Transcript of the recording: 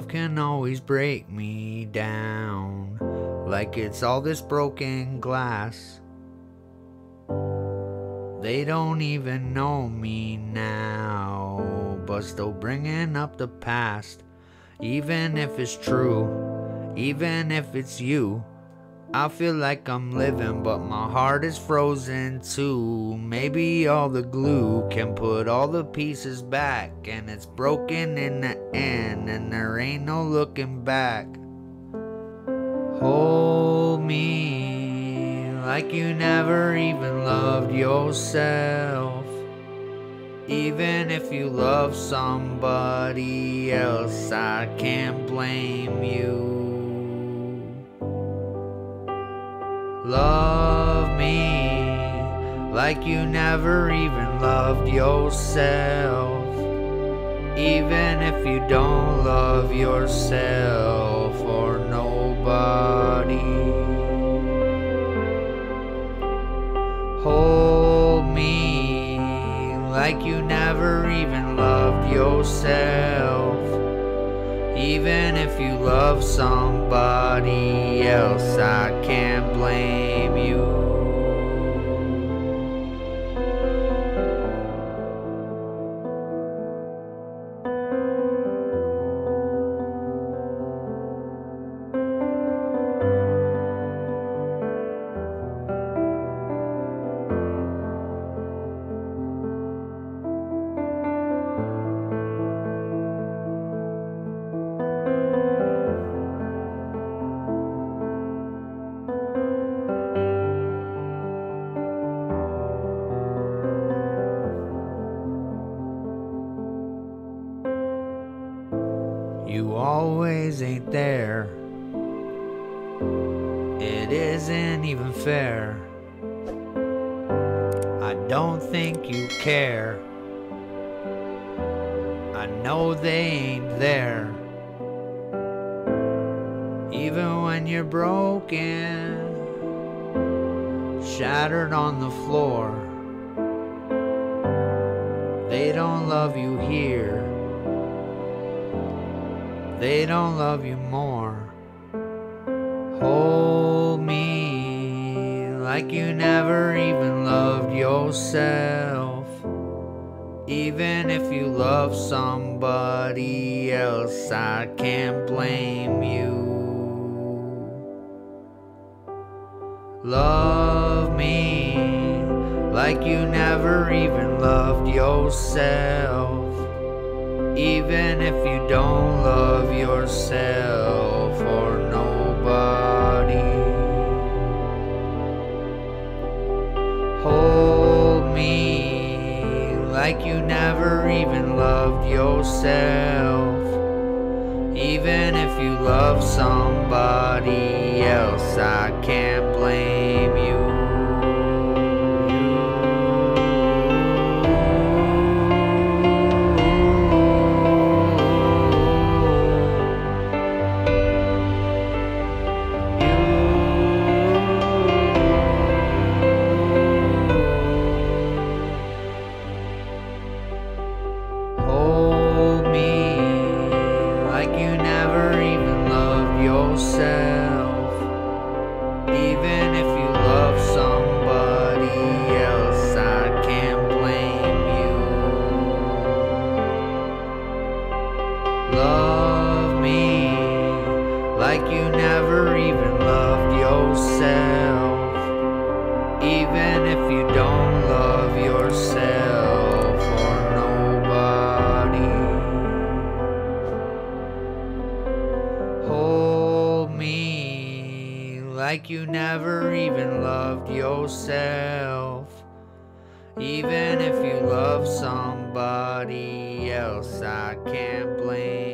love can always break me down, like it's all this broken glass. They don't even know me now, but still bringing up the past. Even if it's true, even if it's you, I feel like I'm living, but my heart is frozen too. Maybe all the glue can put all the pieces back, and it's broken in the end, and there ain't no looking back. Hold me like you never even loved yourself. Even if you love somebody else, I can't blame you. Love me like you never even loved yourself. Even if you don't love yourself or nobody. Hold me like you never even loved yourself. Even if you love somebody else, I can't blame you. You always ain't there. It isn't even fair. I don't think you care. I know they ain't there. Even when you're broken, shattered on the floor, they don't love you here. They don't love you more. Hold me like you never even loved yourself. Even if you love somebody else, I can't blame you. Love me like you never even loved yourself. Even if you don't love yourself or nobody. Hold me like you never even loved yourself. Even if you love somebody else, I can't blame you. Even if you love somebody else, I can't blame you. Love me like you never even loved yourself. Even if you don't love yourself or nobody. Hold me like you never even loved yourself. Even if you love somebody else, I can't blame you.